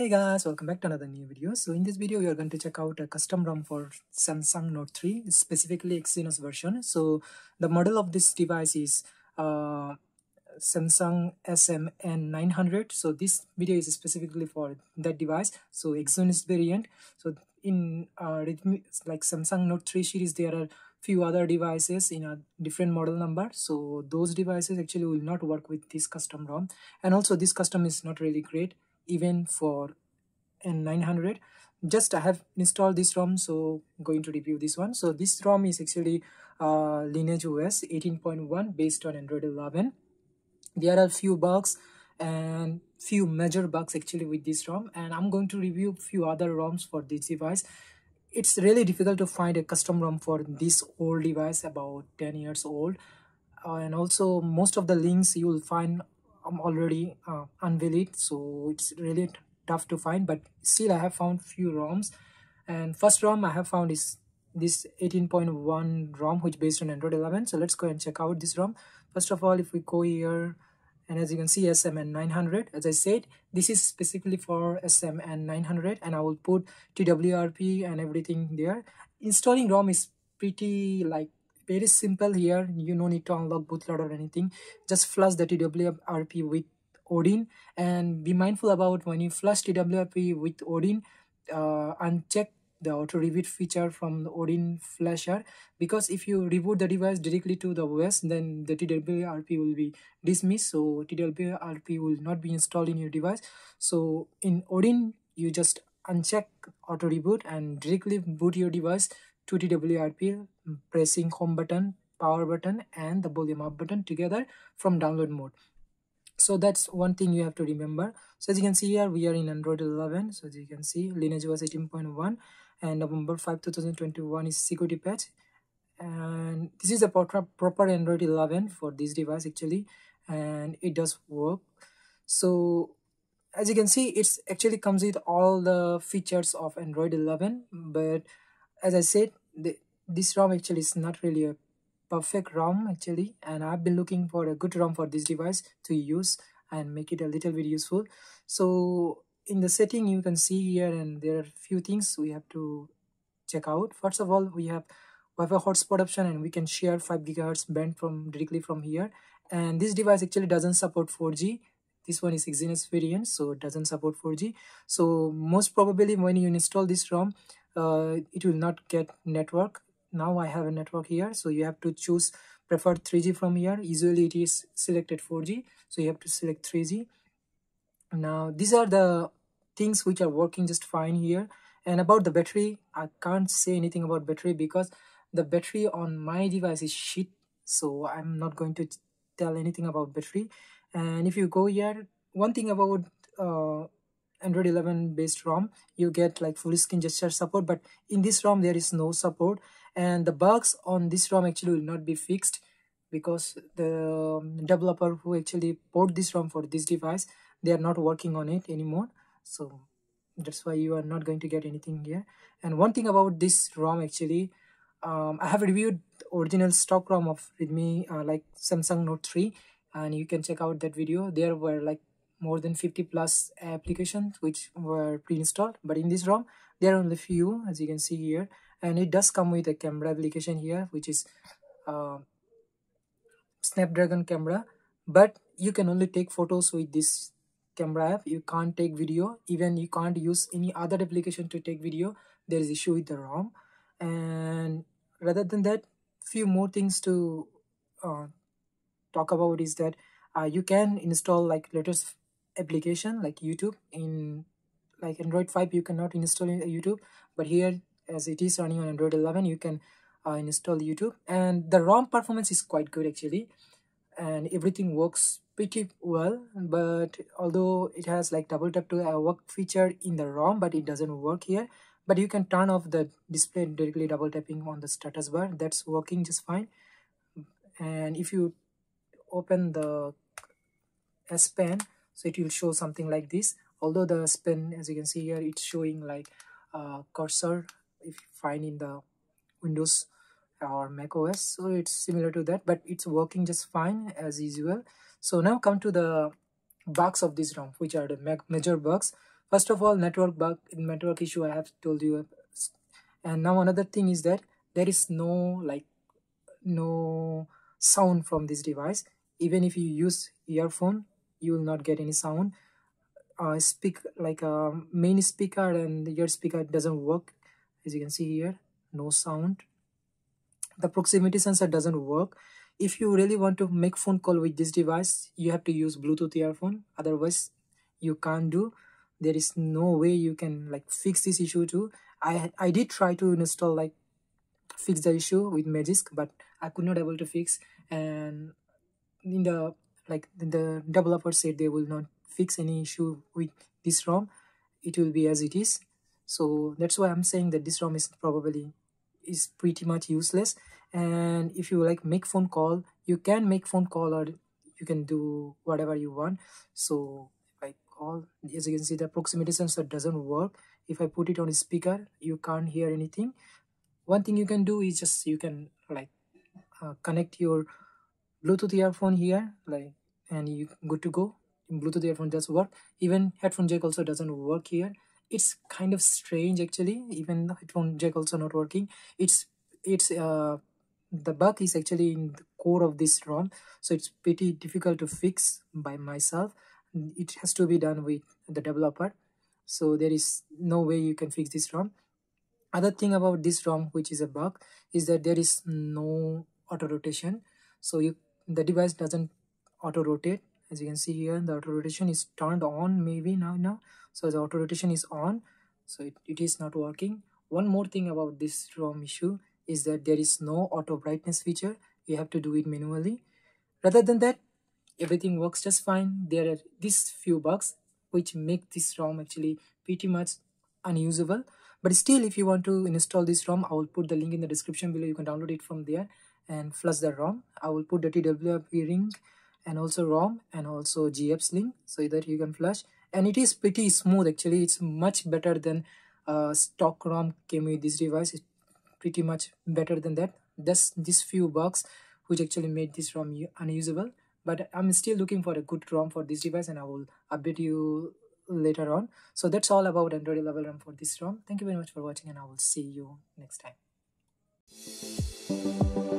Hey guys, welcome back to another new video. So in this video we are going to check out a custom ROM for Samsung Note 3, specifically Exynos version. So the model of this device is Samsung SM-N900. So this video is specifically for that device. So Exynos variant. So in like Samsung Note 3 series, there are few other devices in a different model number, so those devices actually will not work with this custom ROM, and also this custom is not really great even for N900. Just I have installed this ROM, so I'm going to review this one. So this ROM is actually LineageOS 18.1 based on Android 11. There are few bugs and few major bugs actually with this ROM, and I'm going to review few other ROMs for this device. It's really difficult to find a custom ROM for this old device, about 10 years old, and also most of the links you will find already unvalid, so it's really tough to find. But still I have found few ROMs, and first ROM I have found is this 18.1 ROM, which based on Android 11. So let's go and check out this ROM. First of all, if we go here, and as you can see, SM-N900, as I said, this is specifically for SM-N900, and I will put TWRP and everything there. Installing ROM is pretty very simple here. You no need to unlock bootloader or anything. Just flush the TWRP with Odin, and be mindful about when you flush TWRP with Odin, uncheck the auto reboot feature from the Odin flasher, because if you reboot the device directly to the OS, then the TWRP will be dismissed, so TWRP will not be installed in your device. So in Odin you just uncheck auto reboot and directly boot your device to TWRP, pressing home button, power button and the volume up button together from download mode. So that's one thing you have to remember. So as you can see here, we are in Android 11. So as you can see, LineageOS 18.1, and November 5, 2021 is security patch. And this is a proper Android 11 for this device actually, and it does work. So as you can see, it's actually comes with all the features of Android 11. But as I said, this ROM actually is not really a perfect ROM actually, and I've been looking for a good ROM for this device to use and make it a little bit useful. So in the setting you can see here, and there are few things we have to check out. First of all, we have Wi-Fi hotspot option, and we can share 5 gigahertz band directly from here, and this device actually doesn't support 4G. This one is Exynos variant, so it doesn't support 4G. So most probably when you install this ROM, it will not get network. Now I have a network here, so you have to choose preferred 3G from here. Usually it is selected 4G, so you have to select 3G. Now these are the things which are working just fine here. And about the battery, I can't say anything about battery because the battery on my device is shit, so I'm not going to tell anything about battery. And if you go here, one thing about Android 11 based ROM, you get like full screen gesture support, but in this ROM there is no support, and the bugs on this ROM actually will not be fixed because the developer who actually ported this ROM for this device, they are not working on it anymore, so that's why you are not going to get anything here. And one thing about this ROM actually, I have reviewed the original stock ROM of Redmi like Samsung Note 3, and you can check out that video. There were like more than 50+ applications which were pre-installed, but in this ROM there are only few, as you can see here. And it does come with a camera application here, which is Snapdragon camera, but you can only take photos with this camera app. You can't take video, even you can't use any other application to take video. There is issue with the ROM. And rather than that, few more things to talk about is that you can install like latest application like YouTube. In like Android 5 you cannot install YouTube, but here as it is running on Android 11 you can install YouTube, and the ROM performance is quite good actually, and everything works pretty well. But although it has like double tap to work feature in the ROM, but it doesn't work here. But you can turn off the display directly double tapping on the status bar. That's working just fine. And if you open the S Pen, so it will show something like this, although the S Pen, as you can see here, it's showing like cursor if you find in the Windows or Mac OS, so it's similar to that, but it's working just fine as usual. So now come to the bugs of this ROM, which are the major bugs. First of all, network bug, network issue I have told you. And now another thing is that there is no sound from this device. Even if you use earphone, you will not get any sound. Main speaker and your speaker doesn't work. As you can see here, no sound. The proximity sensor doesn't work. If you really want to make phone call with this device, you have to use Bluetooth earphone. Otherwise, you can't do. There is no way you can fix this issue too. I did try to install fix the issue with Magisk, but I could not able to fix. And in the developer said they will not fix any issue with this ROM. It will be as it is. So that's why I'm saying that this ROM is pretty much useless. And if you make phone call, you can make phone call or you can do whatever you want. So if I call, as you can see, the proximity sensor doesn't work. If I put it on a speaker, you can't hear anything. One thing you can do is just you can connect your Bluetooth earphone here and you good to go. Bluetooth earphone does work. Even headphone jack also doesn't work here. It's kind of strange actually. Even the headphone jack also not working. The bug is actually in the core of this ROM, so it's pretty difficult to fix by myself. It has to be done with the developer, so there is no way you can fix this ROM. Other thing about this ROM which is a bug is that there is no auto rotation, so the device doesn't auto rotate. As you can see here, the auto rotation is turned on maybe now, so the auto rotation is on, so it is not working. One more thing about this ROM issue is that there is no auto brightness feature. You have to do it manually. Rather than that, everything works just fine. There are these few bugs which make this ROM actually pretty much unusable. But still, if you want to install this ROM, I will put the link in the description below. You can download it from there and flush the ROM. I will put the TWRP link and also ROM and also GF's link so that you can flush. And it is pretty smooth actually. It's much better than stock ROM came with this device. It's pretty much better than that. These few bugs which actually made this ROM unusable, but I'm still looking for a good ROM for this device and I will update you later on. So that's all about Android 11 ROM for this ROM. Thank you very much for watching and I will see you next time.